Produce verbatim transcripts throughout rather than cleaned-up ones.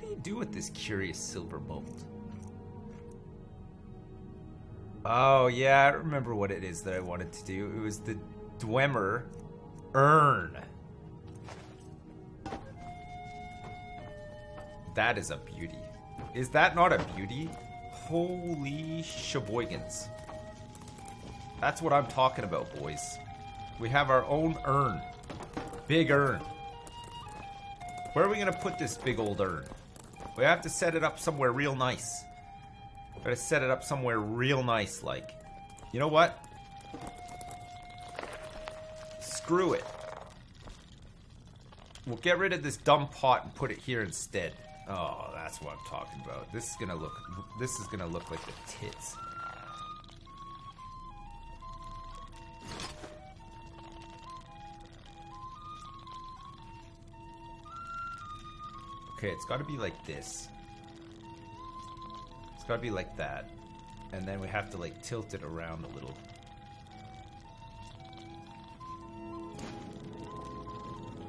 What do you do with this curious silver bolt? Oh, yeah, I remember what it is that I wanted to do. It was the Dwemer Urn. That is a beauty. Is that not a beauty? Holy Sheboygans. That's what I'm talking about, boys. We have our own urn. Big urn. Where are we gonna put this big old urn? We have to set it up somewhere real nice. We gotta set it up somewhere real nice, like. You know what? Screw it. We'll get rid of this dumb pot and put it here instead. Oh, that's what I'm talking about. This is gonna look, this is gonna look like the tits. Okay, it's gotta be like this. It's gotta be like that. And then we have to like tilt it around a little.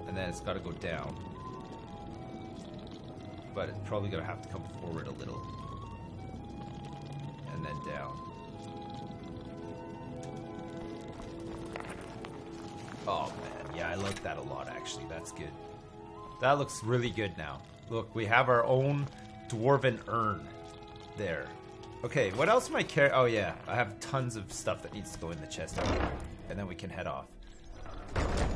And then it's gotta go down. But it's probably gonna have to come forward a little. And then down. Oh man, yeah, I like that a lot actually. That's good. That looks really good now. Look, we have our own Dwarven urn there. Okay, what else am I carrying? Oh yeah, I have tons of stuff that needs to go in the chest out here. And then we can head off.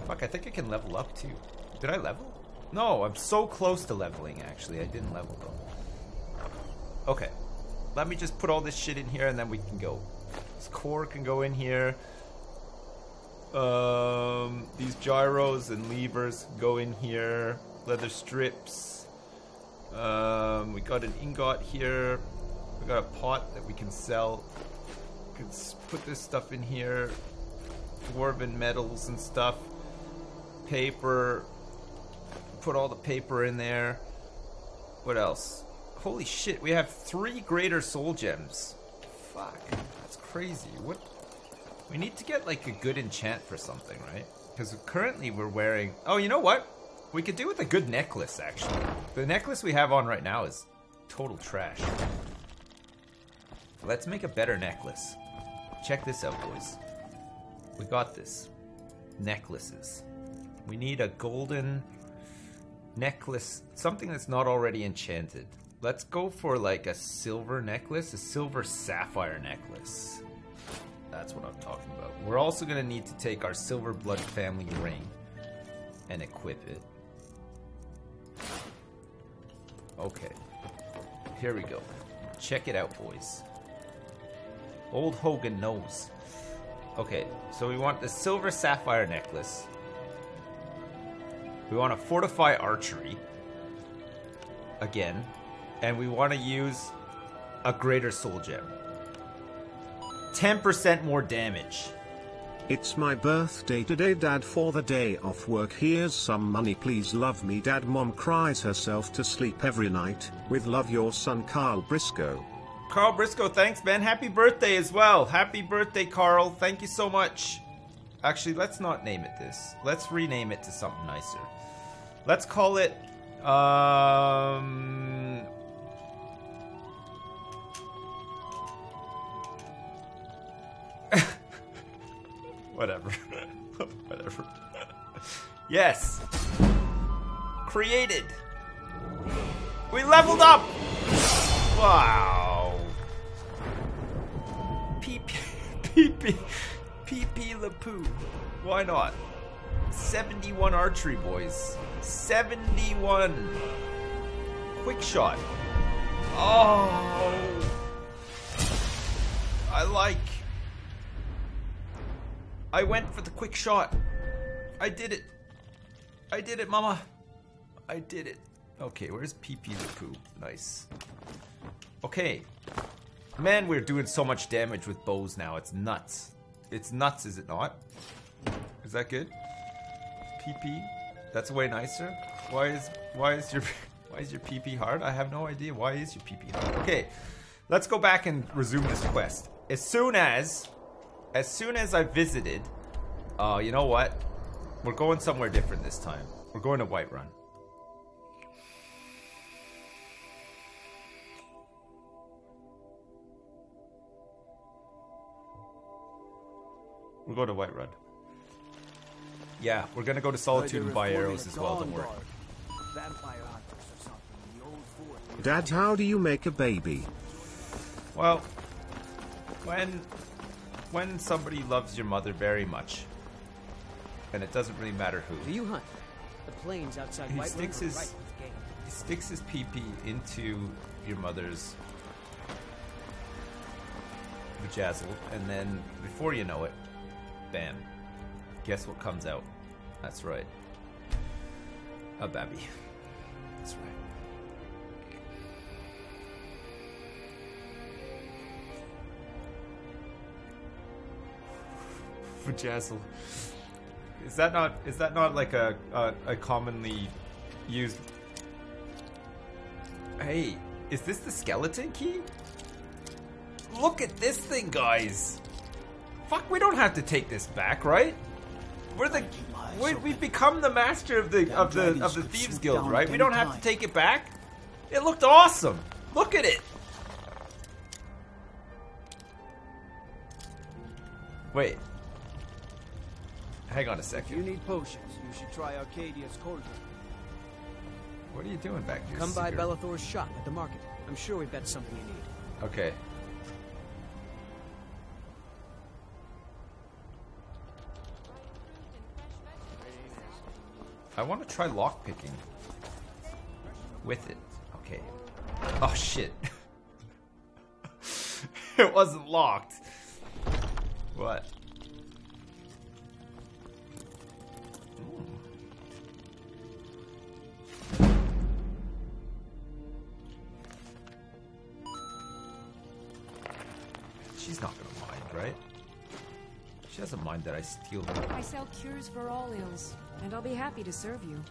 Fuck, I think I can level up too. Did I level? No, I'm so close to leveling, actually. I didn't level, though. Okay. Let me just put all this shit in here, and then we can go. This core can go in here. Um, these gyros and levers go in here. Leather strips. Um, we got an ingot here. We got a pot that we can sell. We can put this stuff in here. Dwarven metals and stuff. Paper. Put all the paper in there. What else? Holy shit, we have three greater soul gems. Fuck, that's crazy. What? We need to get like a good enchant for something, right? Because currently we're wearing... Oh, you know what? We could do with a good necklace, actually. The necklace we have on right now is total trash. Let's make a better necklace. Check this out, boys. We got this. Necklaces. We need a golden... necklace, something that's not already enchanted. Let's go for like a silver necklace, a silver sapphire necklace. That's what I'm talking about. We're also gonna need to take our silver blood family ring and equip it. Okay, here we go. Check it out, boys. Old Hogan knows. Okay, so we want the silver sapphire necklace. We want to fortify archery again, and we want to use a greater soul gem. ten percent more damage. It's my birthday today, Dad. For the day off work, here's some money. Please love me, Dad. Mom cries herself to sleep every night. With love, your son, Carl Briscoe. Carl Briscoe, thanks, man. Happy birthday as well. Happy birthday, Carl. Thank you so much. Actually, let's not name it this. Let's rename it to something nicer. Let's call it, um... whatever. Whatever. Yes! Created! We leveled up! Wow! P P. P P. P P Lapoo. Why not? seventy-one archery, boys. seventy-one. Quick shot. Oh. I like. I went for the quick shot. I did it. I did it, mama. I did it. Okay, where's P P Lapoo? Nice. Okay. Man, we're doing so much damage with bows now. It's nuts. It's nuts, is it not? Is that good? P P? That's way nicer. Why is why is your why is your P P hard? I have no idea. Why is your P P hard? Okay, let's go back and resume this quest. As soon as, as soon as I visited, uh, you know what? We're going somewhere different this time. We're going to Whiterun. We'll go to Whiterun. Yeah, we're gonna go to Solitude and buy arrows as well, don't worry. Dad, how do you make a baby? Well, when when somebody loves your mother very much, and it doesn't really matter who. Do you hunt? The plains outside Whiterun. He sticks his he sticks his pee-pee into your mother's vajazzle, and then before you know it, bam. Guess what comes out? That's right. A baby. That's right. Vajazzle. Is that not is that not like a a, a commonly used? Hey, is this the skeleton key? Look at this thing, guys. Fuck, we don't have to take this back, right? We're the we're, we've become the master of the of the of the Thieves Guild, right? We don't have to take it back. It looked awesome. Look at it. Wait. Hang on a second. If you need potions, you should try Arcadia's Cauldron. What are you doing back here? Come by Bellathor's shop at the market. I'm sure we've got something you need. Okay. I want to try lockpicking with it. Okay. Oh shit. It wasn't locked. What? Ooh. She's not gonna mind, right? She doesn't mind that I steal her. I sell cures for all ills, and I'll be happy to serve you.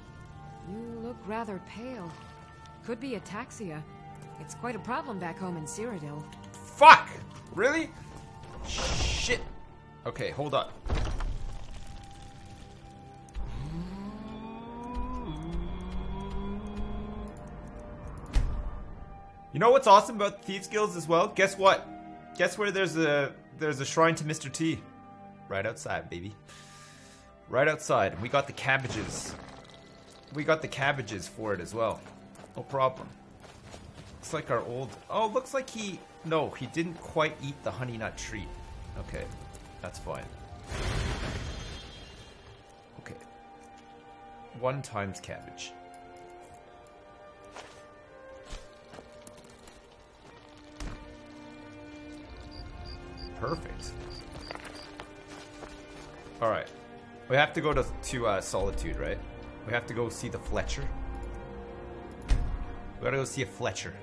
You look rather pale. Could be ataxia. It's quite a problem back home in Cyrodiil. Fuck! Really? Shit! Okay, hold up. You know what's awesome about Thieves Guilds as well? Guess what? Guess where there's a there's a shrine to Mister T. Right outside, baby. Right outside. We got the cabbages. We got the cabbages for it as well. No problem. Looks like our old... Oh, looks like he... No, he didn't quite eat the honey nut treat. Okay. That's fine. Okay. One times cabbage. Perfect. All right, we have to go to to uh, Solitude, right? We have to go see the Fletcher. We gotta go see a Fletcher.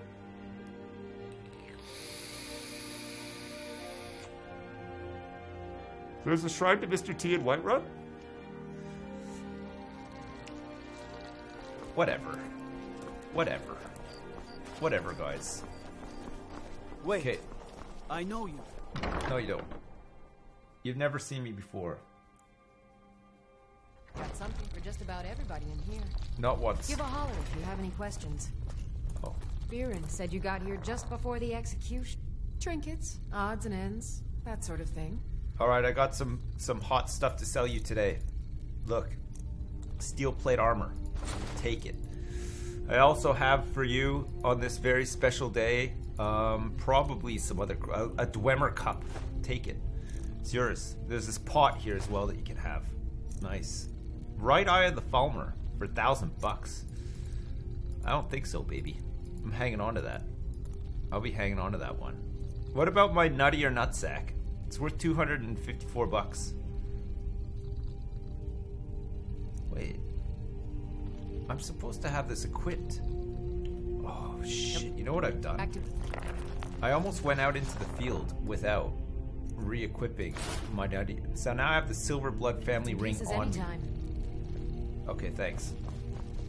There's a shrine to Mister T in Whiterun? Whatever, whatever, whatever, guys. Wait, okay. I know you. No, you don't. You've never seen me before. Got something for just about everybody in here. Not once. Give a holler if you have any questions. Oh. Biren said you got here just before the execution. Trinkets, odds and ends, that sort of thing. Alright, I got some, some hot stuff to sell you today. Look. Steel plate armor. Take it. I also have for you, on this very special day, um, probably some other... A, a Dwemer cup. Take it. It's yours. There's this pot here as well that you can have. Nice. Right Eye of the Falmer for a thousand bucks. I don't think so, baby. I'm hanging on to that. I'll be hanging on to that one. What about my nutty or nutsack? It's worth two hundred fifty-four bucks. Wait. I'm supposed to have this equipped. Oh, shit. You know what I've done? I almost went out into the field without re-equipping my nutty. So now I have the Silver Blood family ring on anytime. me. Okay, thanks.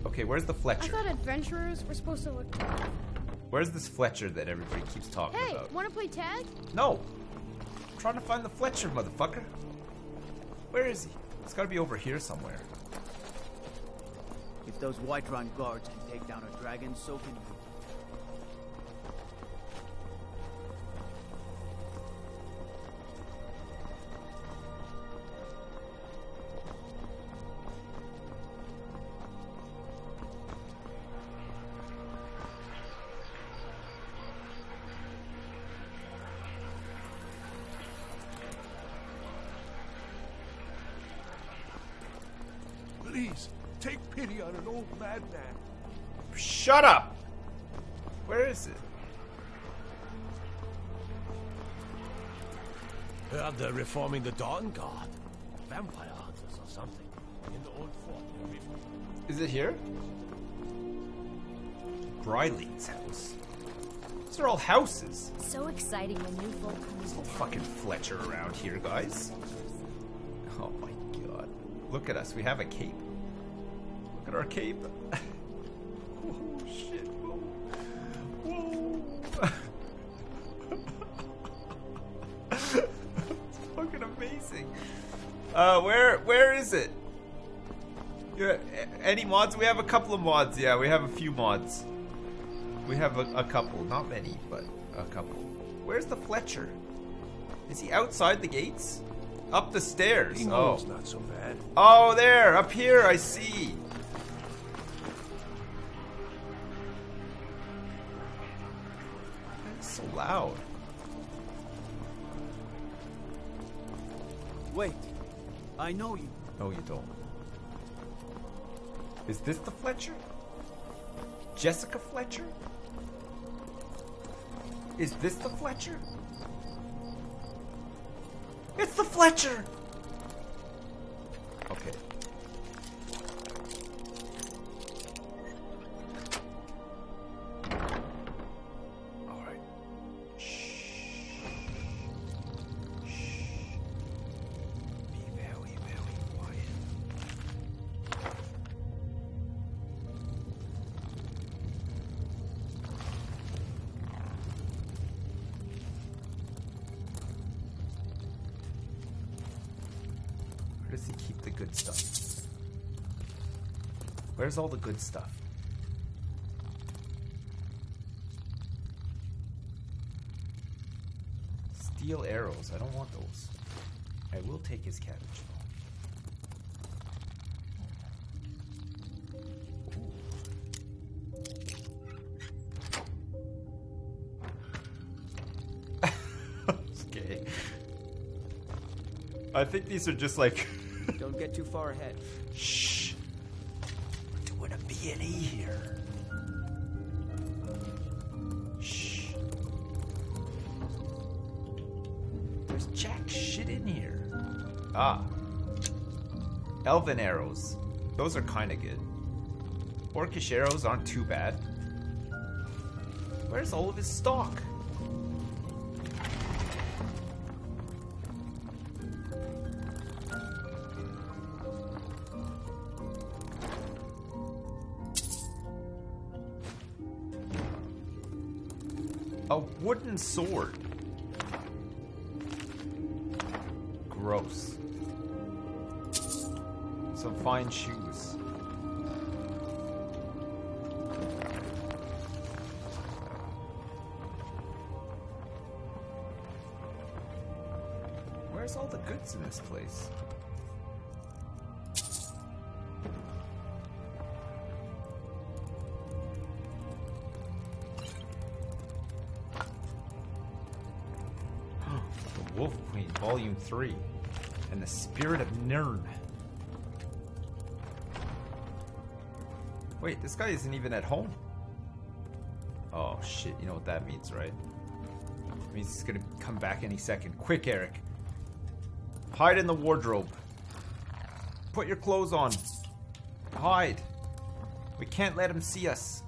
Okay, where's the Fletcher? I thought adventurers were supposed to look. Where's this Fletcher that everybody keeps talking hey, about? Hey, want to play tag? No. I'm trying to find the Fletcher, motherfucker. Where is he? It's got to be over here somewhere. If those Whiterun guards can take down a dragon, so can you. Please, take pity on an old madman. Shut up! Where is it? Heard they're reforming the Dawn Guard. Vampire hunters or something. In the old fort. Is it here? Briley's house. These are all houses. So exciting when new folk comes. There's no fucking Fletcher around here, guys. Oh my god. Look at us, we have a cape. Look at our cape. Oh shit. Whoa. Whoa. It's fucking amazing. Uh where where is it? Yeah, any mods? We have a couple of mods, yeah, we have a few mods. We have a, a couple, not many, but a couple. Where's the Fletcher? Is he outside the gates? Up the stairs. Oh, it's not so bad. Oh, there, up here, I see. That's so loud. Wait, I know you. No, you don't. Is this the Fletcher? Jessica Fletcher? Is this the Fletcher? It's the Fletcher! Okay. Alright. Shh. Shh. Be very, very quiet. Good stuff. Where's all the good stuff? Steel arrows. I don't want those. I will take his cabbage though. Okay. I think these are just like. Don't get too far ahead. Shh. We're doing a B and E here. Shh. There's jack shit in here. Ah. Elven arrows. Those are kind of good. Orcish arrows aren't too bad. Where's all of his stock? Wooden sword. Gross. Some fine shoes. Where's all the goods in this place? Volume three and the Spirit of Nern. Wait, this guy isn't even at home. Oh shit, you know what that means, right? It means he's gonna come back any second. Quick, Eric. Hide in the wardrobe. Put your clothes on. Hide. We can't let him see us.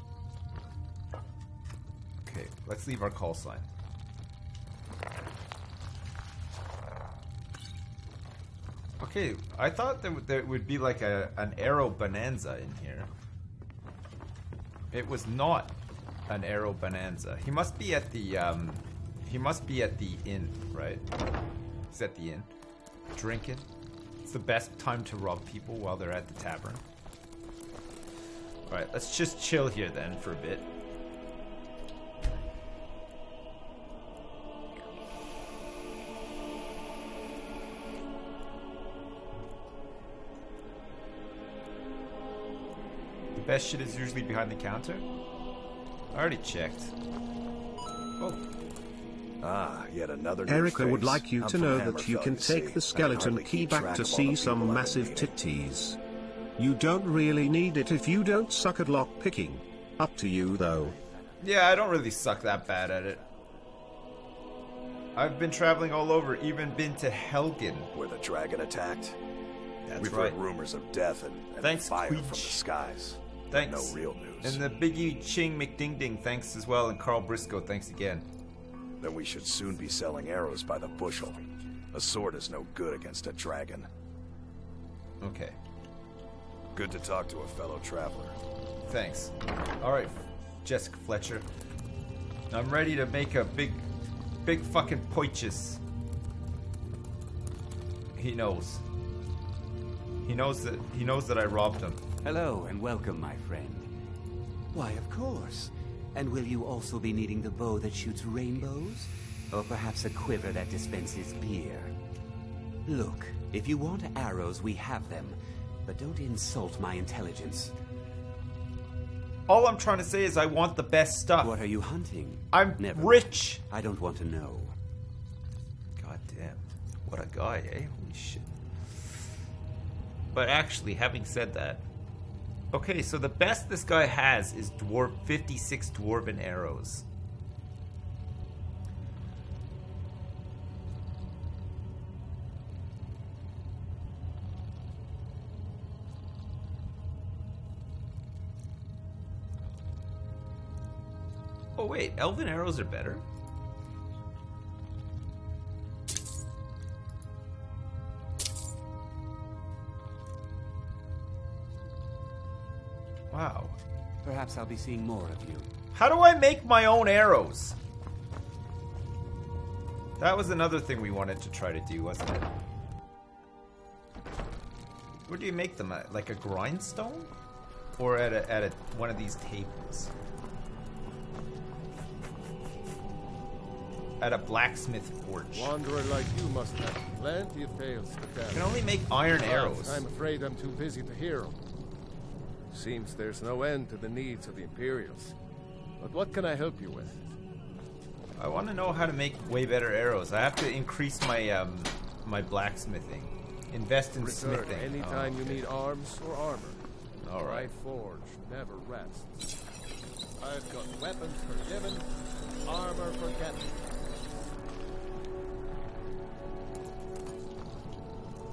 Okay, let's leave our call sign. Okay, I thought there, w there would be like a, an arrow bonanza in here. It was not an arrow bonanza. He must be at the, um, he must be at the inn, right? He's at the inn. Drinking. It's the best time to rob people while they're at the tavern. Alright, let's just chill here then for a bit. Best shit is usually behind the counter. I already checked. Oh. Ah, yet another. Eric, I would like you to know that you can take the skeleton key back to see some massive titties. You don't really need it if you don't suck at lockpicking. Up to you, though. Yeah, I don't really suck that bad at it. I've been traveling all over, even been to Helgen. Where the dragon attacked? That's We've right. heard rumors of death and, and thanks, fire Queech. From the skies. Thanks. No real news. And the Biggie Ching McDing-Ding, thanks as well, and Carl Briscoe, thanks again. Then we should soon be selling arrows by the bushel. A sword is no good against a dragon. Okay. Good to talk to a fellow traveler. Thanks. Alright, Jessica Fletcher. I'm ready to make a big, big fucking poichus. He knows. He knows that, he knows that I robbed him. Hello and welcome, my friend. Why, of course. And will you also be needing the bow that shoots rainbows? Or perhaps a quiver that dispenses beer? Look, if you want arrows, we have them. But don't insult my intelligence. All I'm trying to say is I want the best stuff. What are you hunting? I'm Never rich. Mind. I don't want to know. God damn. What a guy, eh? Holy shit. But actually, having said that... Okay, so the best this guy has is dwarf fifty-six dwarven arrows. Oh wait, elven arrows are better. Wow. Perhaps I'll be seeing more of you. How do I make my own arrows? That was another thing we wanted to try to do, wasn't it? Where do you make them at? Like a grindstone? Or at a, at a, one of these tables? At a blacksmith forge. Wanderer like you must have plenty of tales to tell. I can only make iron arrows. I'm afraid I'm too busy to hear them. Seems there's no end to the needs of the Imperials. But what can I help you with? I want to know how to make way better arrows. I have to increase my um, my blacksmithing. Invest in Return smithing. Anytime oh, okay. you need arms or armor. All right. My forge never rests. I've got weapons for giving, armor for getting.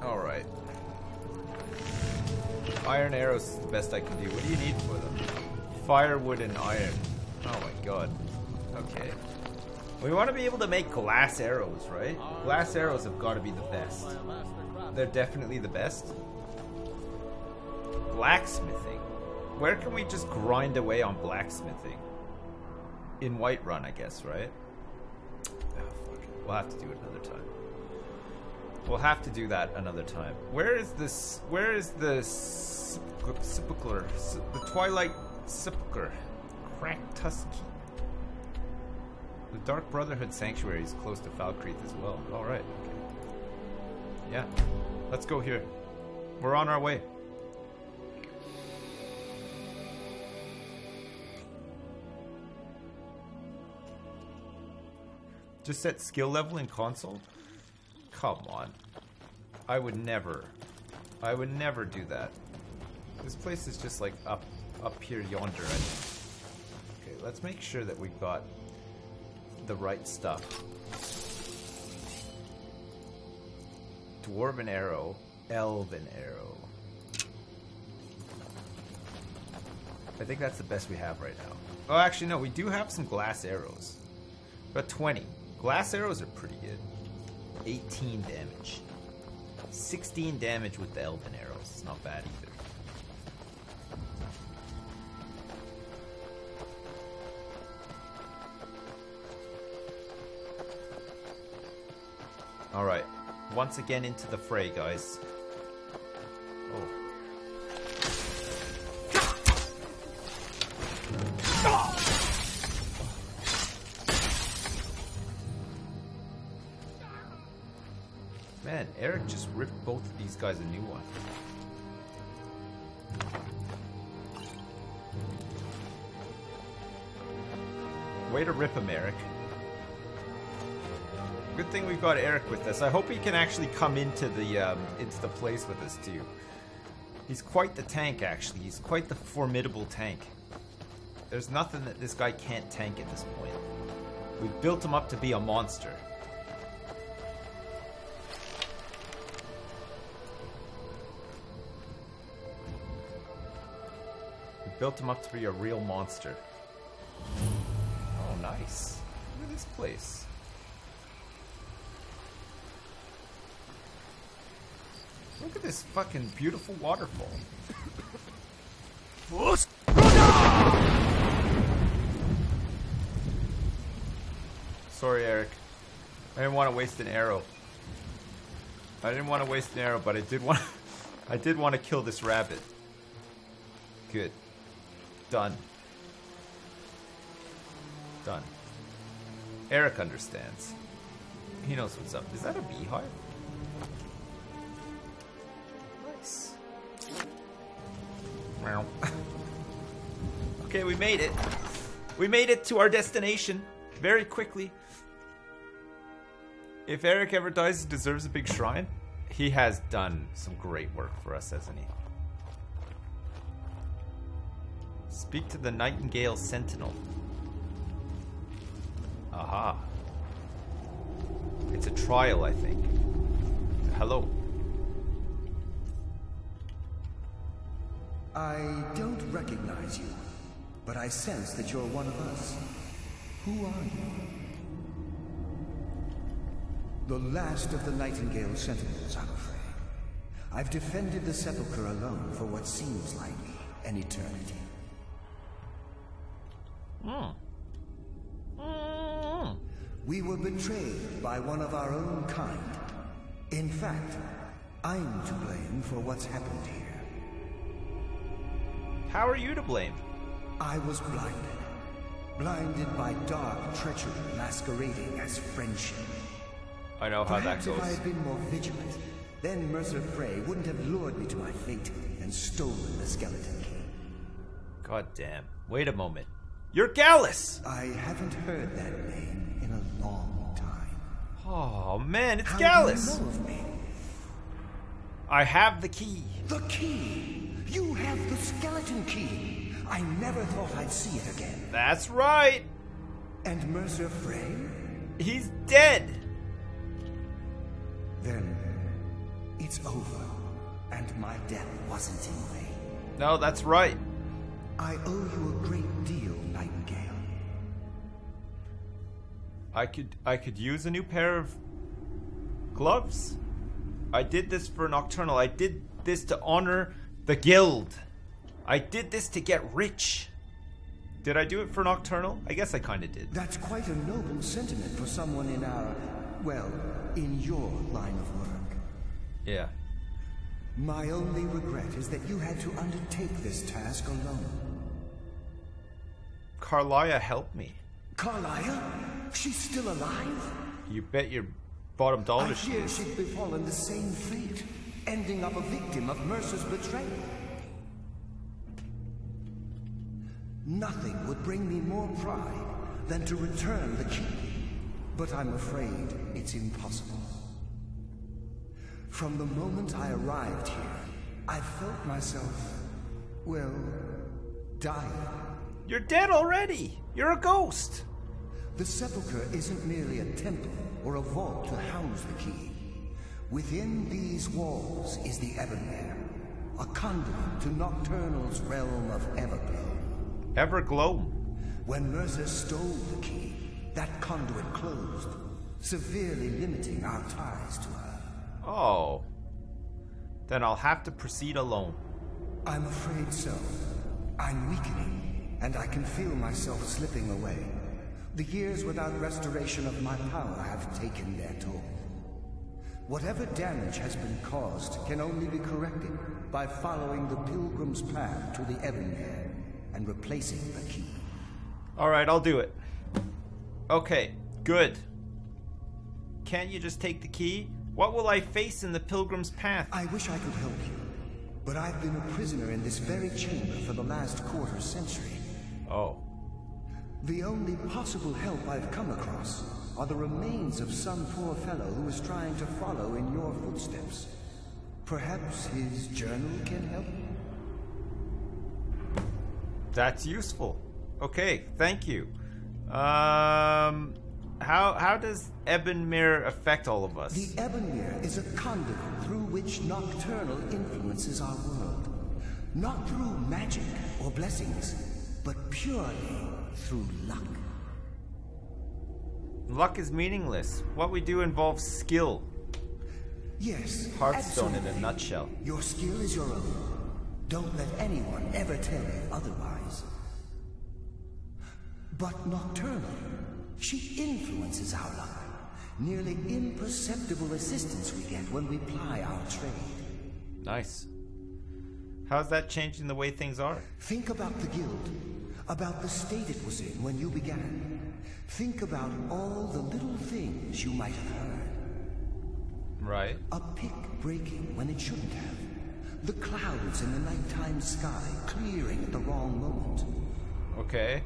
All right. Iron arrows is the best I can do. What do you need for them? Firewood and iron. Oh my god. Okay. We want to be able to make glass arrows, right? Glass arrows have got to be the best. They're definitely the best. Blacksmithing. Where can we just grind away on blacksmithing? In Whiterun, I guess, right? Oh, fuck it. We'll have to do it another time. We'll have to do that another time. Where is this? Where is the sepulcher? The Twilight Sepulcher, Cracktusky. The Dark Brotherhood Sanctuary is close to Falkreath as well. All right. Okay. Yeah, let's go here. We're on our way. Just set skill level in console. Come on. I would never. I would never do that. This place is just like up up here yonder, I think. Okay, let's make sure that we've got the right stuff. Dwarven arrow, elven arrow. I think that's the best we have right now. Oh, actually no, we do have some glass arrows. About twenty. Glass arrows are pretty good. eighteen damage. sixteen damage with the elven arrows. It's not bad either. Alright. Once again into the fray, guys. Oh. Man, Eric just ripped both of these guys a new one. Way to rip him, Eric. Good thing we've got Eric with us. I hope he can actually come into the um, into the place with us too. He's quite the tank, actually. He's quite the formidable tank. There's nothing that this guy can't tank at this point. We've built him up to be a monster. We've built him up to be a real monster. Oh, nice. Look at this place. Look at this fucking beautiful waterfall. Sorry, Eric. I didn't want to waste an arrow. I didn't want to waste an arrow, but I did want. I did want to kill this rabbit. Good. Done. Done. Eric understands. He knows what's up. Is that a beehive? Okay, we made it. We made it to our destination very quickly. If Eric ever dies, he deserves a big shrine. He has done some great work for us, hasn't he? Speak to the Nightingale Sentinel. Aha. It's a trial, I think. Hello. I don't recognize you, but I sense that you're one of us. Who are you? The last of the Nightingale Sentinels, I'm afraid. I've defended the Sepulchre alone for what seems like an eternity. Mm. Mm. We were betrayed by one of our own kind. In fact, I'm to blame for what's happened here. How are you to blame? I was blinded. Blinded by dark treachery masquerading as friendship. I know how that goes. Perhaps if I had been more vigilant, then Mercer Frey wouldn't have lured me to my fate and stolen the skeleton key. God damn. Wait a moment. You're Gallus! I haven't heard that name in a long time. Oh man, it's Gallus! How do you know of me? I have the key. The key! You have the skeleton key. I never thought I'd see it again. That's right. And Mercer Frey? He's dead. Then it's over. And my death wasn't in vain. No, that's right. I owe you a great deal, Nightingale. I could I could use a new pair of gloves. I did this for Nocturnal. I did this to honor the guild. I did this to get rich. Did I do it for Nocturnal? I guess I kind of did. That's quite a noble sentiment for someone in our, well, in your line of work. Yeah. My only regret is that you had to undertake this task alone. Karliah helped me. Karliah? She's still alive? You bet your bottom dollar she is. I fear she'd befallen the same fate. Ending up a victim of Mercer's betrayal. Nothing would bring me more pride than to return the key, but I'm afraid it's impossible. From the moment I arrived here, I felt myself, well, dying. You're dead already! You're a ghost! The sepulchre isn't merely a temple or a vault to house the key. Within these walls is the Evanir, a conduit to Nocturnal's realm of Everglow. Everglow? When Mercer stole the key, that conduit closed, severely limiting our ties to her. Oh. Then I'll have to proceed alone. I'm afraid so. I'm weakening, and I can feel myself slipping away. The years without restoration of my power have taken their toll. Whatever damage has been caused can only be corrected by following the Pilgrim's Path to the Evanir and replacing the key. Alright, I'll do it. Okay, good. Can't you just take the key? What will I face in the Pilgrim's Path? I wish I could help you, but I've been a prisoner in this very chamber for the last quarter century. Oh. The only possible help I've come across are the remains of some poor fellow who is trying to follow in your footsteps. Perhaps his journal can help? That's useful. Okay, thank you. Um, how how does Ebonmere affect all of us? The Ebonmere is a conduit through which Nocturnal influences our world. Not through magic or blessings, but purely through luck. Luck is meaningless. What we do involves skill. Yes, Hearthstone in a nutshell. Your skill is your own. Don't let anyone ever tell you otherwise. But Nocturnal, she influences our luck. Nearly imperceptible assistance we get when we ply our trade. Nice. How's that changing the way things are? Think about the guild, about the state it was in when you began. Think about all the little things you might have heard. Right. A pick breaking when it shouldn't have. The clouds in the nighttime sky clearing at the wrong moment. Okay.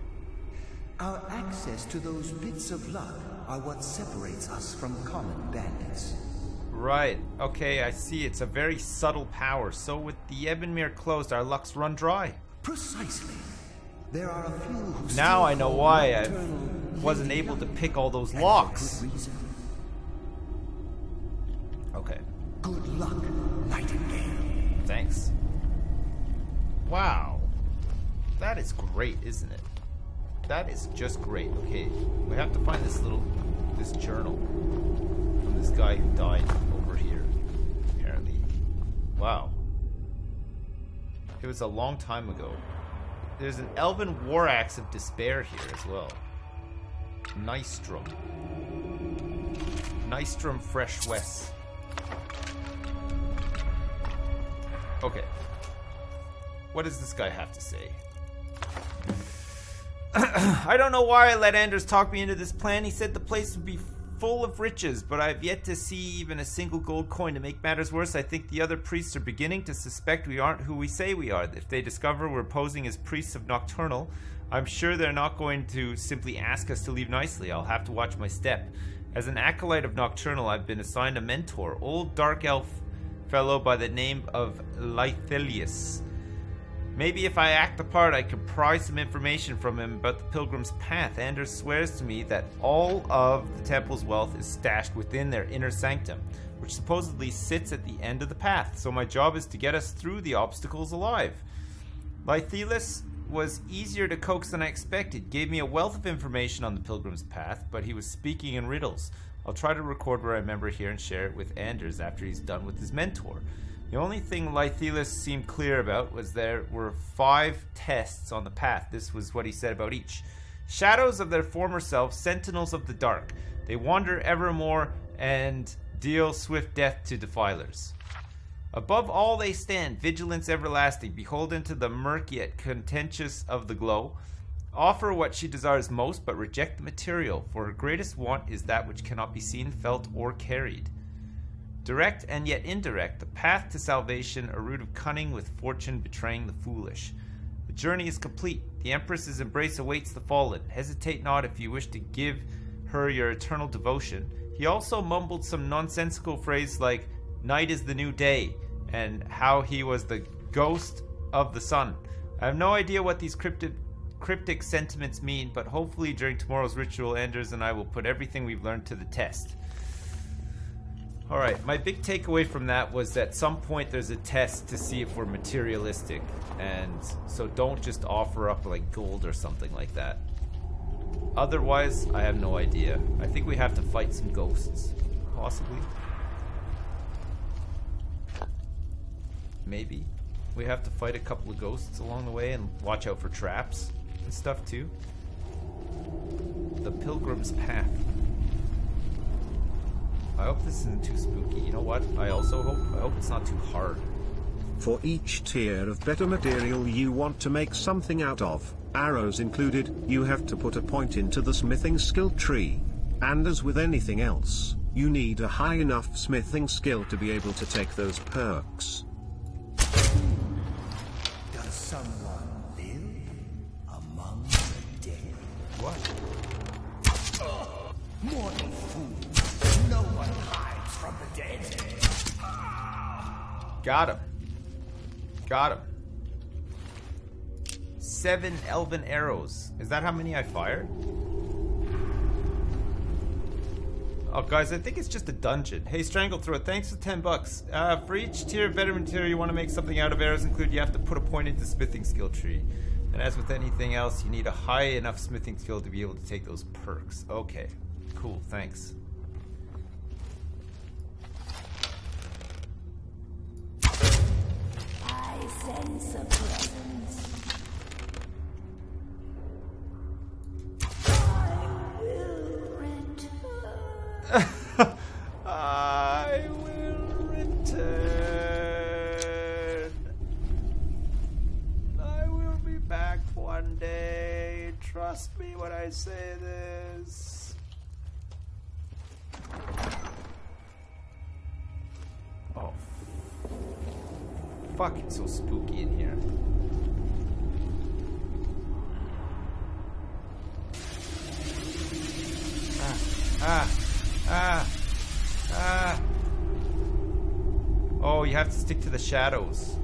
Our access to those bits of luck are what separates us from common bandits. Right. Okay, I see. It's a very subtle power. So with the Ebonmere closed, our lucks run dry. Precisely. There are a few who now I know why I wasn't able to pick all those locks. Okay. Good luck, Nightingale. Thanks. Wow. That is great, isn't it? That is just great. Okay, we have to find this little, this journal from this guy who died over here, apparently. Wow. It was a long time ago. There's an Elven War Axe of Despair here as well. Nystrom. Nystrom Fresh West. Okay. What does this guy have to say? I don't know why I let Anders talk me into this plan. He said the place would be full of riches, but I've yet to see even a single gold coin. To make matters worse, I think the other priests are beginning to suspect we aren't who we say we are. If they discover we're posing as priests of Nocturnal, I'm sure they're not going to simply ask us to leave nicely. I'll have to watch my step. As an acolyte of Nocturnal, I've been assigned a mentor, old dark elf fellow by the name of Lythelus. Maybe if I act the part, I could pry some information from him about the Pilgrim's Path. Anders swears to me that all of the temple's wealth is stashed within their inner sanctum, which supposedly sits at the end of the path, so my job is to get us through the obstacles alive. Lythelus was easier to coax than I expected, gave me a wealth of information on the Pilgrim's Path, but he was speaking in riddles. I'll try to record what I remember here and share it with Anders after he's done with his mentor. The only thing Lythelus seemed clear about was there were five tests on the path. This was what he said about each. Shadows of their former selves, sentinels of the dark. They wander evermore and deal swift death to defilers. Above all they stand, vigilance everlasting, beholden to the murk yet contentious of the glow. Offer what she desires most, but reject the material, for her greatest want is that which cannot be seen, felt, or carried. Direct and yet indirect, the path to salvation, a route of cunning with fortune betraying the foolish. The journey is complete. The Empress's embrace awaits the fallen. Hesitate not if you wish to give her your eternal devotion. He also mumbled some nonsensical phrase like, night is the new day, and how he was the ghost of the sun. I have no idea what these cryptic, cryptic sentiments mean, but hopefully during tomorrow's ritual, Anders and I will put everything we've learned to the test. Alright, my big takeaway from that was that at some point there's a test to see if we're materialistic, and so don't just offer up like gold or something like that. Otherwise, I have no idea. I think we have to fight some ghosts, possibly. Maybe. We have to fight a couple of ghosts along the way and watch out for traps and stuff too. The Pilgrim's Path. I hope this isn't too spooky. You know what? I also hope I hope it's not too hard. For each tier of better material you want to make something out of, arrows included, you have to put a point into the smithing skill tree. And as with anything else, you need a high enough smithing skill to be able to take those perks. Does someone live among the dead? What? Oh, morning food. No one hides from the dead. Ah! Got him. Got him. seven elven arrows. Is that how many I fired? Oh, guys, I think it's just a dungeon. Hey, Stranglethroat, thanks for ten bucks. Uh, for each tier of veteran tier you want to make something out of arrows include, you have to put a point into smithing skill tree. And as with anything else, you need a high enough smithing skill to be able to take those perks. Okay, cool, thanks. I sense a presence. I will return. I will be back one day. Trust me when I say this. Oh, fuck, it's so spooky in here. Ah, ah. Ah, ah. Oh, you have to stick to the shadows.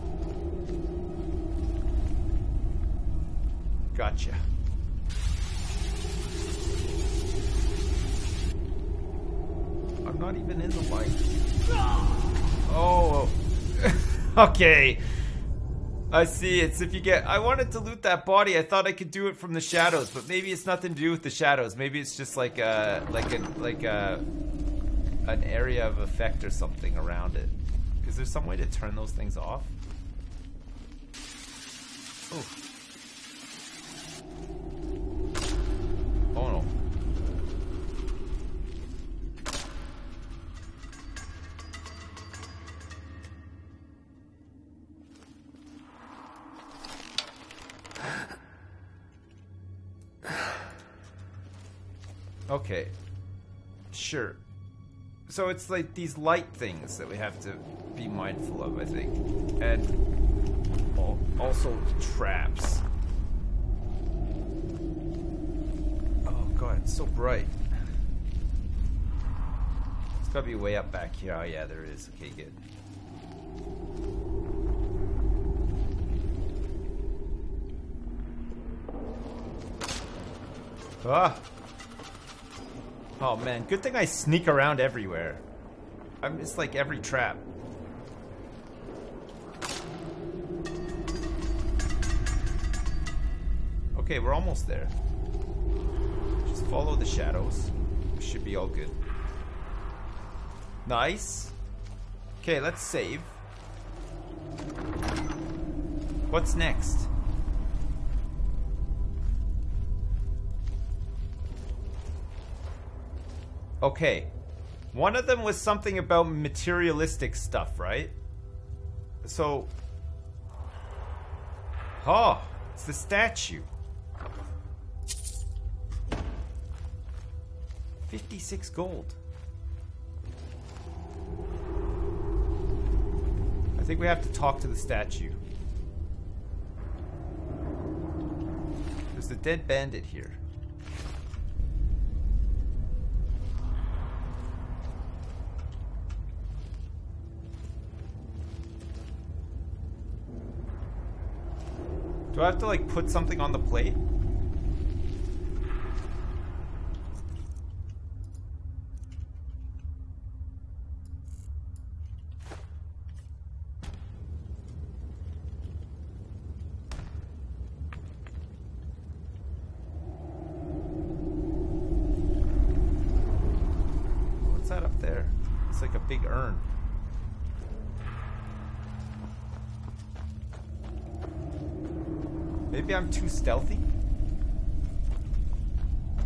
Gotcha. I'm not even in the light. Oh. Okay. I see. It's if you get... I wanted to loot that body. I thought I could do it from the shadows, but maybe it's nothing to do with the shadows. Maybe it's just like a like a like a an area of effect or something around it. Is there some way to turn those things off? Oh. Oh no. Okay, sure. So it's like these light things that we have to be mindful of, I think. And also traps. Oh god, it's so bright. It's gotta be way up back here. Oh yeah, there is. Okay, good. Ah! Oh man, good thing I sneak around everywhere. I miss like every trap. Okay, we're almost there. Just follow the shadows. We should be all good. Nice. Okay, let's save. What's next? Okay, one of them was something about materialistic stuff, right? So, oh, it's the statue. fifty-six gold. I think we have to talk to the statue. There's a dead bandit here. Do I have to, like, put something on the plate? What's that up there? It's like a big urn. Maybe I'm too stealthy?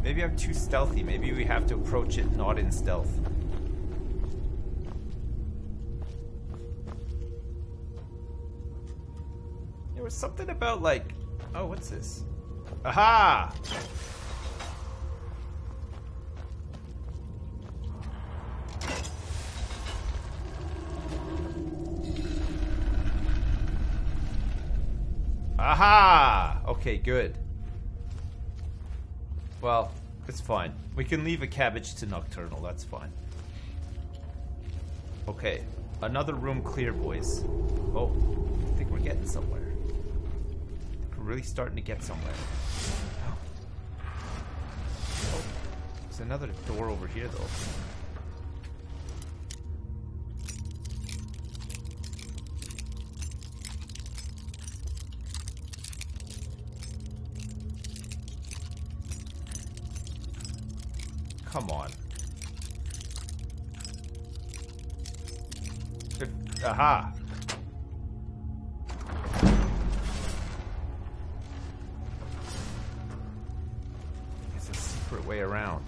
Maybe I'm too stealthy. Maybe we have to approach it not in stealth. There was something about like... Oh, what's this? Aha! Aha! Okay, good. Well, it's fine. We can leave a cabbage to Nocturnal, that's fine. Okay, another room clear, boys. Oh, I think we're getting somewhere. I think we're really starting to get somewhere. Oh, there's another door over here, though. Come on. Good. Aha! It's a secret way around.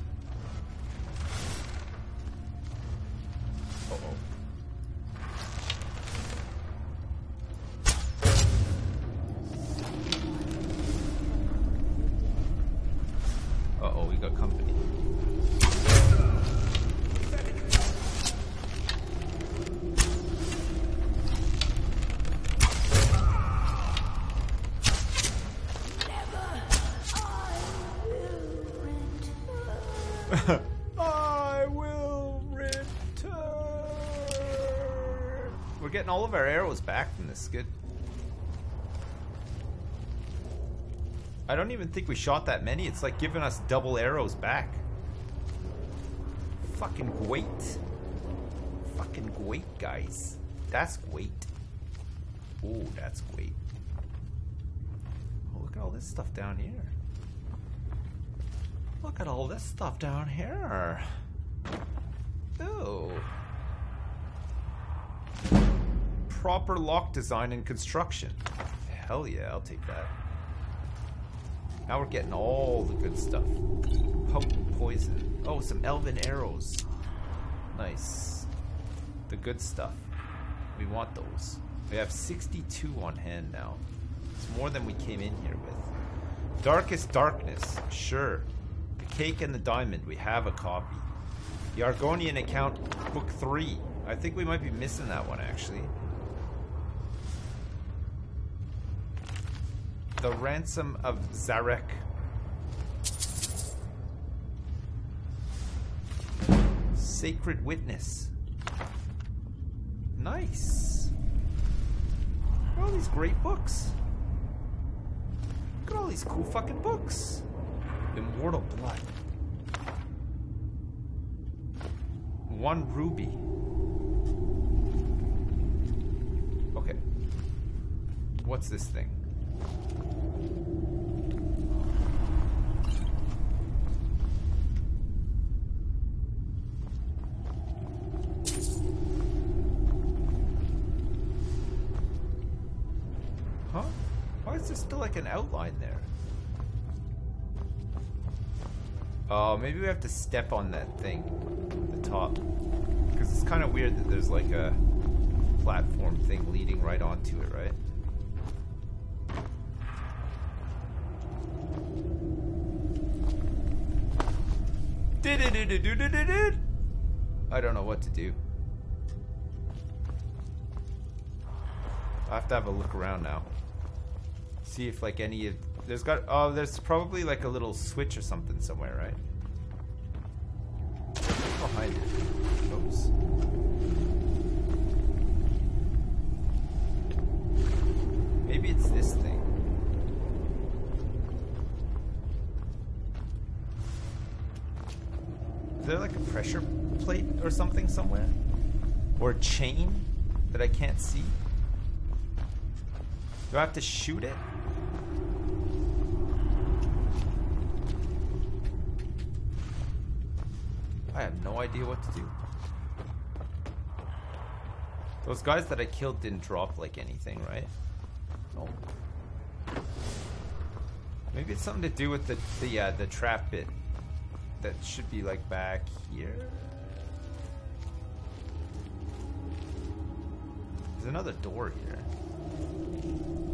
Uh-oh. Uh-oh, we got company. All of our arrows back from this. Is good. I don't even think we shot that many. It's like giving us double arrows back. Fucking great. Fucking great, guys. That's great. Oh, that's great. Oh, look at all this stuff down here. Look at all this stuff down here. Oh. Proper lock design and construction. Hell yeah, I'll take that. Now we're getting all the good stuff. Potent poison. Oh, some elven arrows. Nice. The good stuff. We want those. We have sixty-two on hand now. It's more than we came in here with. Darkest Darkness. Sure. The Cake and the Diamond. We have a copy. The Argonian Account, Book three. I think we might be missing that one, actually. The Ransom of Zarek. Sacred Witness. Nice. Look at all these great books. Look at all these cool fucking books. Immortal Blood. One Ruby. Okay. What's this thing? Still like an outline there. Oh, maybe we have to step on that thing at the top, because it's kind of weird that there's like a platform thing leading right onto it, right? I don't know what to do. I have to have a look around now. See if like any of there's got oh there's probably like a little switch or something somewhere, right? Behind it. Oops. Maybe it's this thing. Is there like a pressure plate or something somewhere? Or a chain that I can't see? Do I have to shoot it? I have no idea what to do. Those guys that I killed didn't drop like anything, right? No. Maybe it's something to do with the the uh, the trap bit. That should be like back here. There's another door here.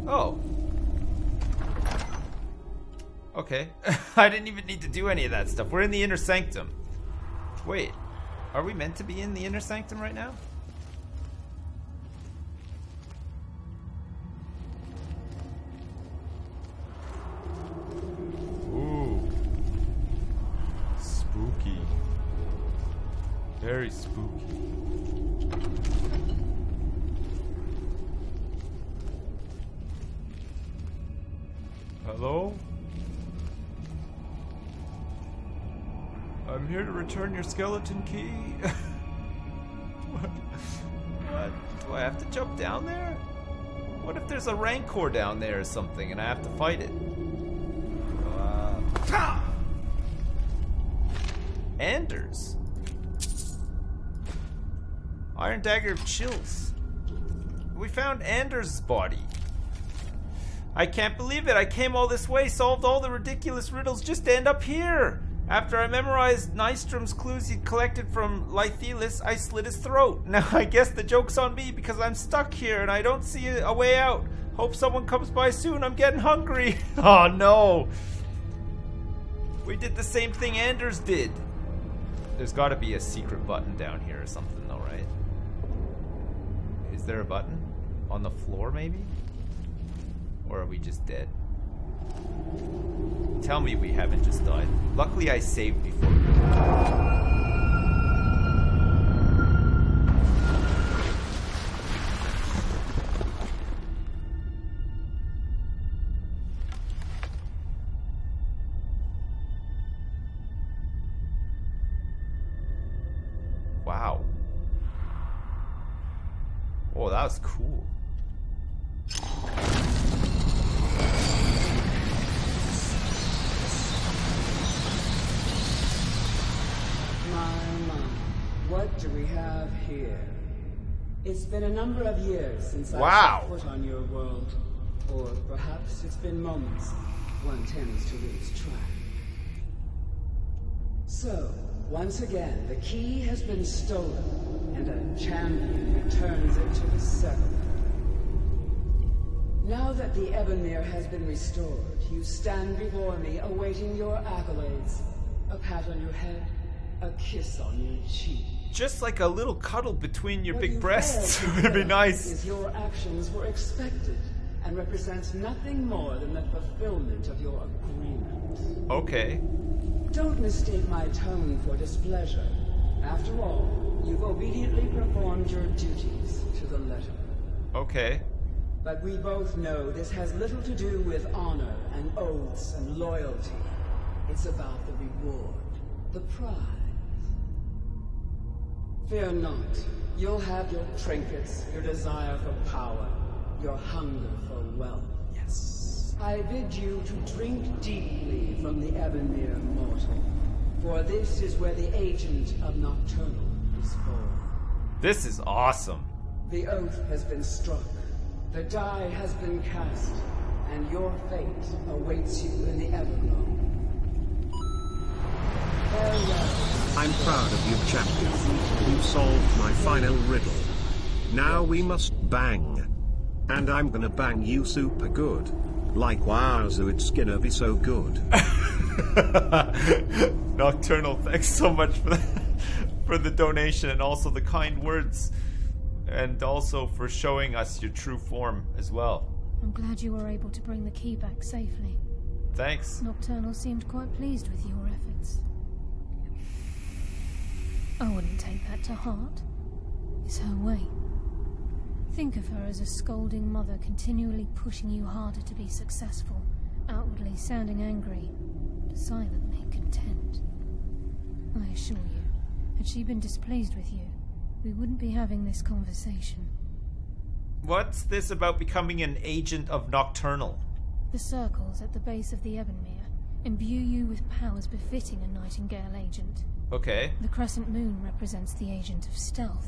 Oh. Okay. I didn't even need to do any of that stuff. We're in the inner sanctum. Wait. Are we meant to be in the inner sanctum right now? Ooh. Spooky. Very spooky. Hello? I'm here to return your skeleton key. What? What? Do I have to jump down there? What if there's a rancor down there or something and I have to fight it? Uh... Anders. Iron Dagger of Chills. We found Anders' body. I can't believe it. I came all this way, solved all the ridiculous riddles just to end up here. After I memorized Nystrom's clues he'd collected from Lythelus, I slit his throat. Now I guess the joke's on me because I'm stuck here and I don't see a way out. Hope someone comes by soon. I'm getting hungry. Oh no. We did the same thing Anders did. There's gotta be a secret button down here or something though, right? Is there a button? On the floor maybe? Or are we just dead? Tell me we haven't just died. Luckily I saved before. Wow. Oh, that was cool. What do we have here? It's been a number of years since wow. I set foot on your world. Or perhaps it's been moments. One tends to lose track. So, once again, the key has been stolen, and a champion returns it to the seventh. Now that the Ebonmere has been restored, you stand before me awaiting your accolades. A pat on your head, a kiss on your cheek. Just like a little cuddle between your what big you breasts would be nice. Your actions were expected and represents nothing more than the fulfillment of your agreement. Okay. Don't mistake my tone for displeasure. After all, you've obediently performed your duties to the letter. Okay. But we both know this has little to do with honor and oaths and loyalty. It's about the reward, the prize. Fear not. You'll have your trinkets, your desire for power, your hunger for wealth. Yes. I bid you to drink deeply from the Evermere mortal, for this is where the agent of Nocturnal is born. This is awesome. The oath has been struck, the die has been cast, and your fate awaits you in the Everglow. Farewell. I'm proud of you, champion. You solved my final riddle. Now we must bang. And I'm gonna bang you super good. Like wowzo, it's gonna be so good. Nocturnal, thanks so much for the, for the donation and also the kind words. And also for showing us your true form as well. I'm glad you were able to bring the key back safely. Thanks. Nocturnal seemed quite pleased with your efforts. I wouldn't take that to heart. It's her way. Think of her as a scolding mother continually pushing you harder to be successful, outwardly sounding angry, but silently content. I assure you, had she been displeased with you, we wouldn't be having this conversation. What's this about becoming an agent of Nocturnal? The circles at the base of the Ebonmere imbue you with powers befitting a Nightingale agent. Okay. The crescent moon represents the agent of stealth,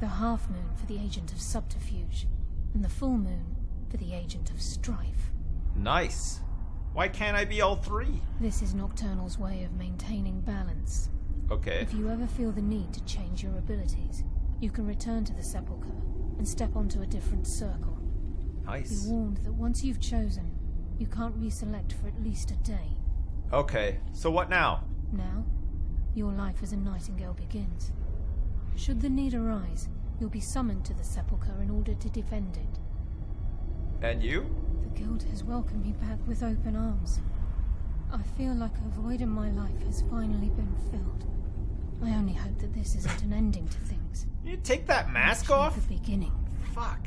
the half moon for the agent of subterfuge, and the full moon for the agent of strife. Nice. Why can't I be all three? This is Nocturnal's way of maintaining balance. Okay. If you ever feel the need to change your abilities, you can return to the sepulchre and step onto a different circle. Nice. Be warned that once you've chosen, you can't reselect for at least a day. Okay. So what now? Now? Your life as a Nightingale begins. Should the need arise, you'll be summoned to the sepulchre in order to defend it. And you? The guild has welcomed me back with open arms. I feel like a void in my life has finally been filled. I only hope that this isn't an ending to things. You take that mask off? The beginning. Fuck.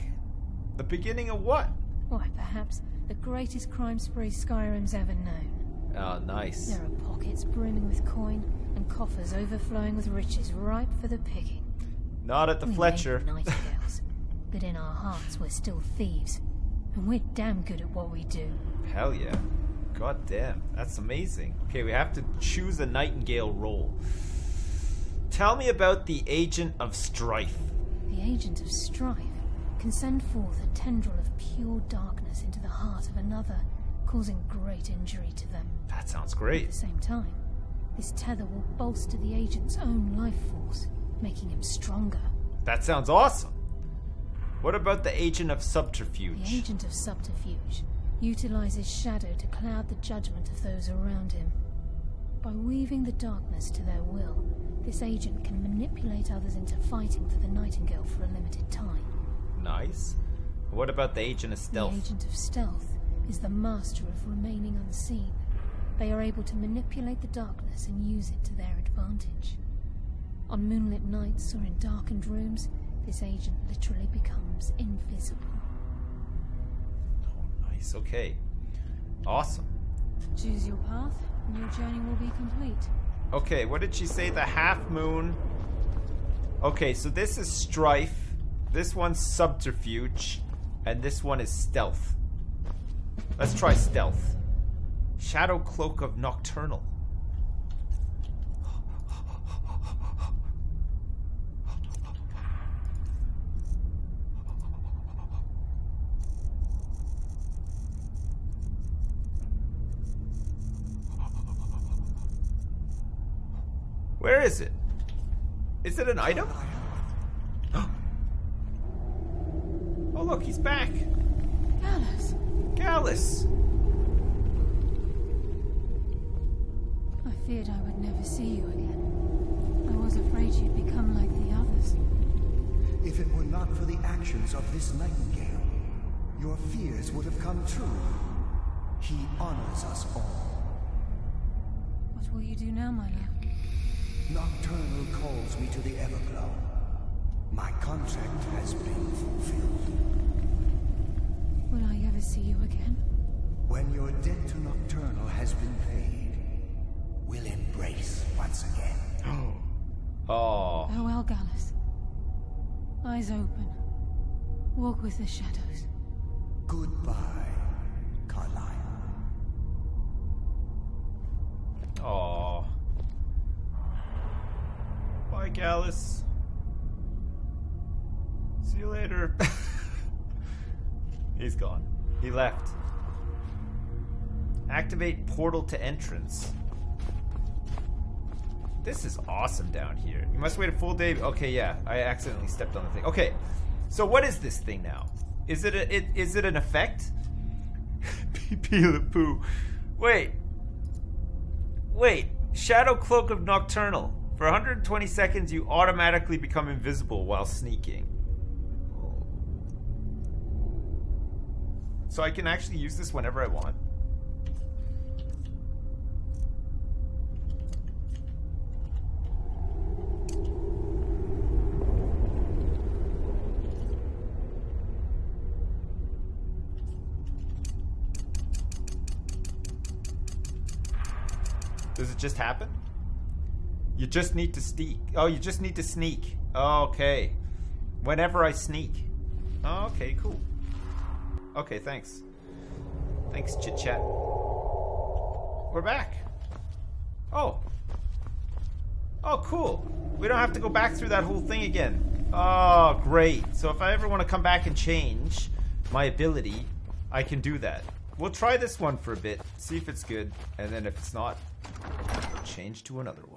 The beginning of what? Why, perhaps The greatest crime spree Skyrim's ever known. Ah, oh, nice. There are pockets brimming with coin and coffers overflowing with riches ripe for the picking. Not at the we Fletcher. Nightingales, but in our hearts we're still thieves. And we're damn good at what we do. Hell yeah. God damn. That's amazing. Okay, we have to choose a Nightingale role. Tell me about the Agent of Strife. The Agent of Strife can send forth a tendril of pure darkness into the heart of another, causing great injury to them. That sounds great. At the same time, this tether will bolster the Agent's own life force, making him stronger. That sounds awesome. What about the Agent of Subterfuge? The Agent of Subterfuge utilizes shadow to cloud the judgment of those around him. By weaving the darkness to their will, this agent can manipulate others into fighting for the Nightingale for a limited time. Nice. What about the Agent of Stealth? The Agent of Stealth is the master of remaining unseen. They are able to manipulate the darkness and use it to their advantage. On moonlit nights or in darkened rooms, this agent literally becomes invisible. Okay. Awesome. Choose your path, and your journey will be complete. Okay, what did she say? The half moon. Okay, so this is strife. This one's subterfuge. And this one is stealth. Let's try stealth. Shadow Cloak of Nocturnal. Where is it? Is it an item? Oh, look, he's back. Gallus. Gallus. I feared I would never see you again. I was afraid you'd become like the others. If it were not for the actions of this Nightingale, your fears would have come true. He honors us all. What will you do now, my love? Nocturnal calls me to the Everglow. My contract has been fulfilled. Will I ever see you again? When your debt to Nocturnal has been paid, we'll embrace once again. Oh. Oh. Farewell, Gallus. Eyes open. Walk with the shadows. Goodbye, Karliah. Oh. Bye, Gallus. See you later. He's gone. He left. Activate portal to entrance. This is awesome down here. You must wait a full day. Okay, yeah. I accidentally stepped on the thing. Okay. So what is this thing now? Is it, a, it is it an effect? Pee-pee the poo. Wait. Wait. Shadow Cloak of Nocturnal. For one hundred twenty seconds, you automatically become invisible while sneaking. So I can actually use this whenever I want. Does it just happen? You just need to sneak. Oh, you just need to sneak. Okay. Whenever I sneak. Okay, cool. Okay, thanks. Thanks, chit chat. We're back. Oh. Oh, cool. We don't have to go back through that whole thing again. Oh, great. So if I ever want to come back and change my ability, I can do that. We'll try this one for a bit, see if it's good, and then if it's not, we'll change to another one.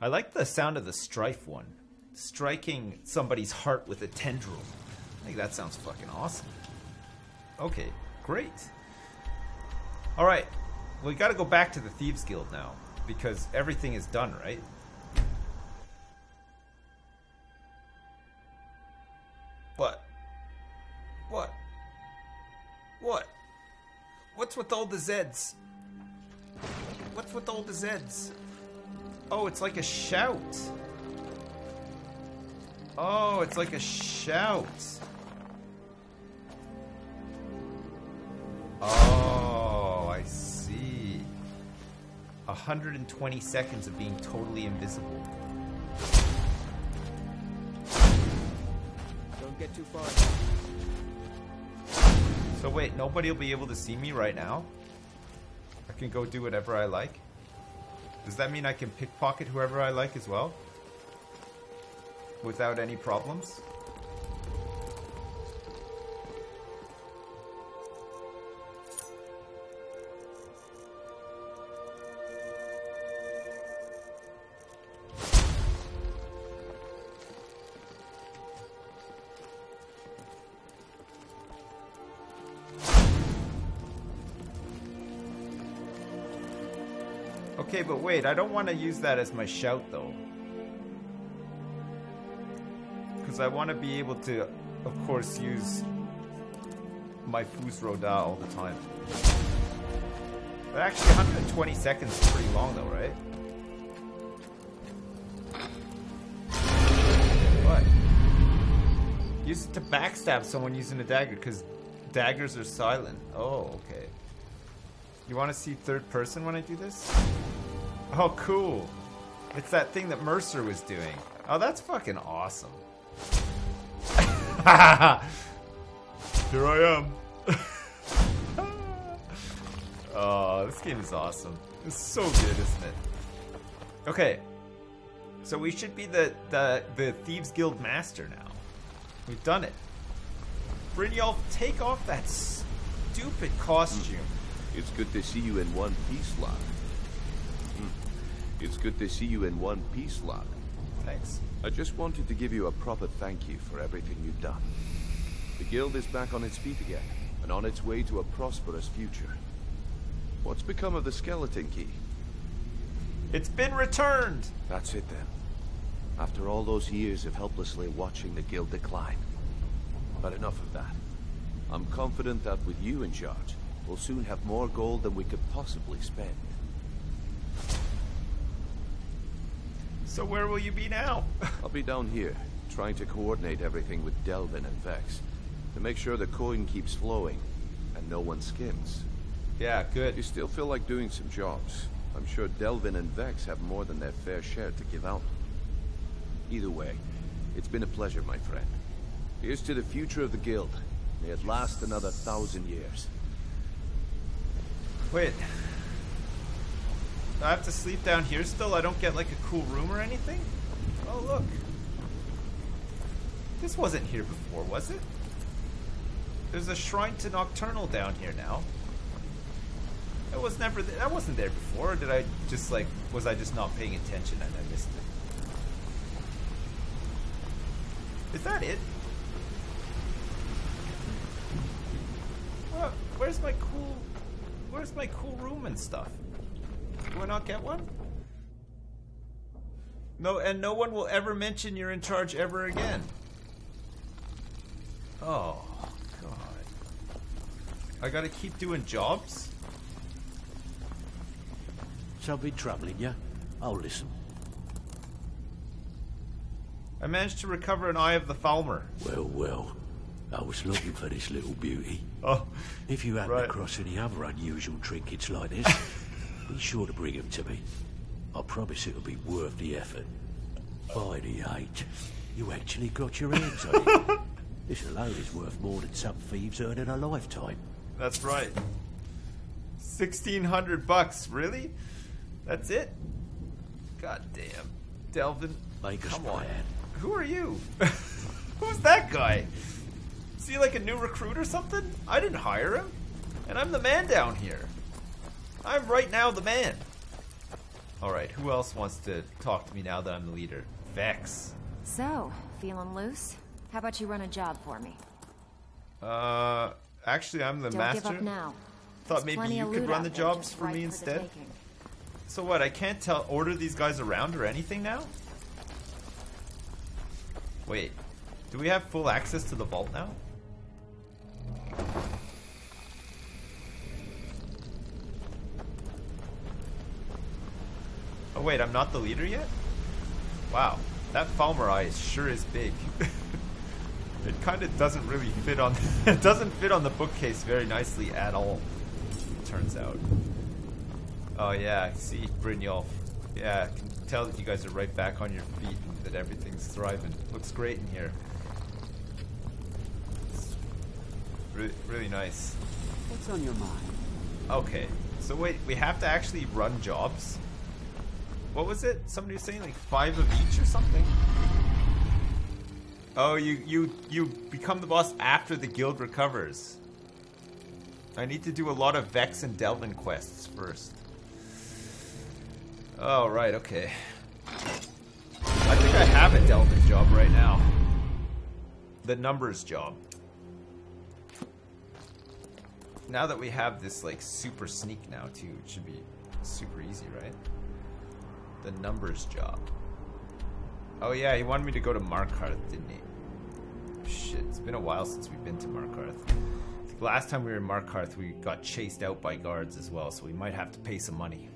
I like the sound of the strife one. Striking somebody's heart with a tendril. I think that sounds fucking awesome. Okay, great. Alright, we gotta go back to the Thieves Guild now, because everything is done, right? What? What? What? What's with all the Zeds? What's with all the Zeds? Oh, it's like a shout. Oh, it's like a shout. one hundred twenty seconds of being totally invisible. Don't get too far. So wait, nobody will be able to see me right now? I can go do whatever I like? Does that mean I can pickpocket whoever I like as well? Without any problems? Okay, but wait, I don't want to use that as my shout though. Because I want to be able to, of course, use my Fusroda all the time. But actually, one hundred twenty seconds is pretty long though, right? What? Use it to backstab someone using a dagger because daggers are silent. Oh, okay. You want to see third person when I do this? Oh, cool. It's that thing that Mercer was doing. Oh, that's fucking awesome. Here I am. Oh, this game is awesome. It's so good, isn't it? Okay. So we should be the, the, the Thieves Guild Master now. We've done it. Brynjolf, take off that stupid costume. It's good to see you in one piece, Locke. It's good to see you in one piece, Locke. Thanks. I just wanted to give you a proper thank you for everything you've done. The guild is back on its feet again, and on its way to a prosperous future. What's become of the skeleton key? It's been returned! That's it then. After all those years of helplessly watching the guild decline. But enough of that. I'm confident that with you in charge, we'll soon have more gold than we could possibly spend. So where will you be now? I'll be down here, trying to coordinate everything with Delvin and Vex, to make sure the coin keeps flowing, and no one skims. Yeah, good. You still feel like doing some jobs. I'm sure Delvin and Vex have more than their fair share to give out. Either way, it's been a pleasure, my friend. Here's to the future of the guild. May it last another thousand years. Wait. I have to sleep down here still? I don't get like a cool room or anything? Oh, look. This wasn't here before, was it? There's a shrine to Nocturnal down here now. That was never th- that wasn't there before, or did I just like, was I just not paying attention and I missed it? Is that it? Well, where's my cool, where's my cool room and stuff? Do I not get one? No, and no one will ever mention you're in charge ever again. Oh, God. I gotta keep doing jobs? Shall be troubling you. I'll listen. I managed to recover an Eye of the Falmer. Well, well. I was looking for this little beauty. Oh, if you happen right. across any other unusual trinkets like this... Be sure to bring him to me. I promise it'll be worth the effort. By the eight, you actually got your hands on it. This alone is worth more than some thieves earn in a lifetime. That's right. sixteen hundred bucks, really? That's it? God damn. Delvin, Make come us on. Bad. Who are you? Who's that guy? Is he like a new recruit or something? I didn't hire him. And I'm the man down here. I'm right now the man. Alright, who else wants to talk to me now that I'm the leader? Vex. So, feeling loose? How about you run a job for me? Uh, actually I'm the Don't master. Give up now. Thought There's maybe you could run the jobs for me instead. So what, I can't tell order these guys around or anything now? Wait, do we have full access to the vault now? Oh wait, I'm not the leader yet? Wow, that Falmer eye sure is big. It kind of doesn't really fit on it doesn't fit on the bookcase very nicely at all, it turns out. Oh yeah, see, Brynjolf. Yeah, I can tell that you guys are right back on your feet and that everything's thriving. Looks great in here. It's re really nice. What's on your mind? Okay, so wait, we have to actually run jobs? What was it? Somebody was saying like five of each or something? Oh, you, you, you become the boss after the guild recovers. I need to do a lot of Vex and Delvin quests first. Oh, right, okay. I think I have a Delvin job right now. The numbers job. Now that we have this, like, super sneak now, too, it should be super easy, right? The numbers job. Oh, yeah, he wanted me to go to Markarth, didn't he? Shit, it's been a while since we've been to Markarth. I think last time we were in Markarth, we got chased out by guards as well, so we might have to pay some money.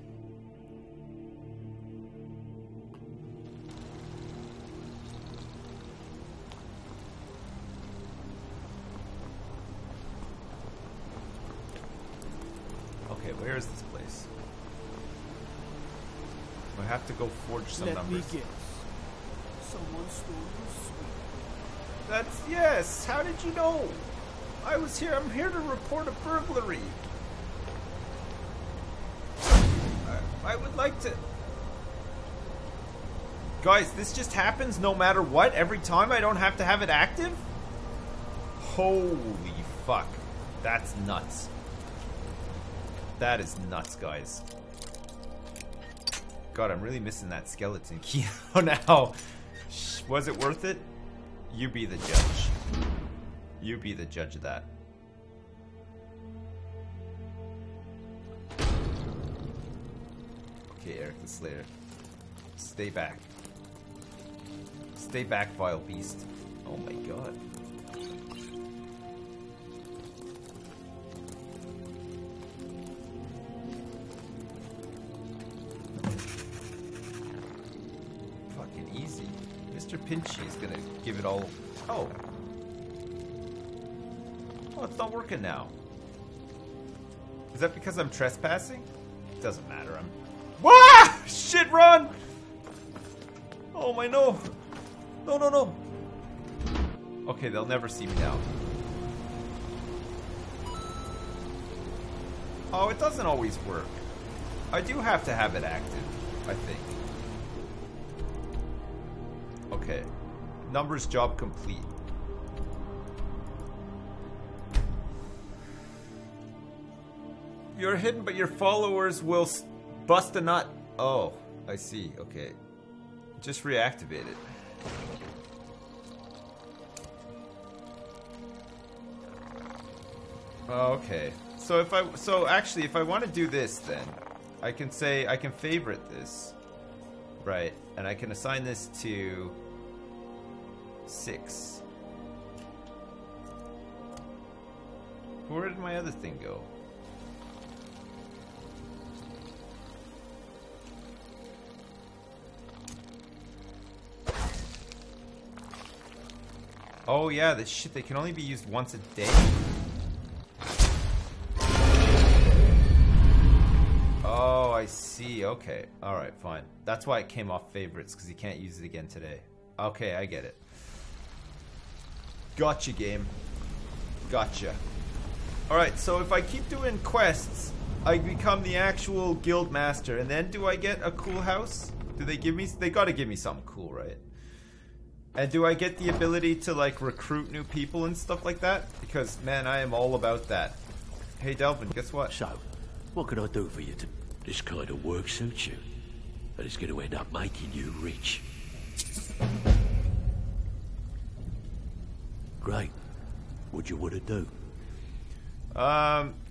Where is this place? We have to go forge some Let numbers. Me guess. Someone stole your sweet. That's yes. How did you know? I was here. I'm here to report a burglary. I, I would like to. Guys, this just happens no matter what. Every time I don't have to have it active. Holy fuck! That's nuts. That is nuts, guys. God, I'm really missing that skeleton key now. Was it worth it? You be the judge. You be the judge of that. Okay, Eric the Slayer. Stay back. Stay back, vile beast. Oh my god. Pinchy is gonna give it all. Oh. Oh, it's not working now. Is that because I'm trespassing? It doesn't matter. I'm. Ah! Shit, run! Oh my no. No, no, no. Okay, they'll never see me now. Oh, it doesn't always work. I do have to have it active, I think. Okay, numbers job complete. You're hidden, but your followers will bust a nut. Oh, I see. Okay, just reactivate it. Okay, so if I so actually if I want to do this, then I can say I can favorite this, right? And I can assign this to six. Where did my other thing go? Oh yeah, this shit, they can only be used once a day. Oh, I see. Okay. Alright, fine. That's why it came off favorites, because you can't use it again today. Okay, I get it. Gotcha, game. Gotcha. Alright, so if I keep doing quests, I become the actual guild master, and then do I get a cool house? Do they give me- they gotta give me something cool, right? And do I get the ability to, like, recruit new people and stuff like that? Because, man, I am all about that. Hey, Delvin, guess what? So, what could I do for you? To this kind of work suits you, but it's gonna end up making you rich. Great. What do you want to do? Um,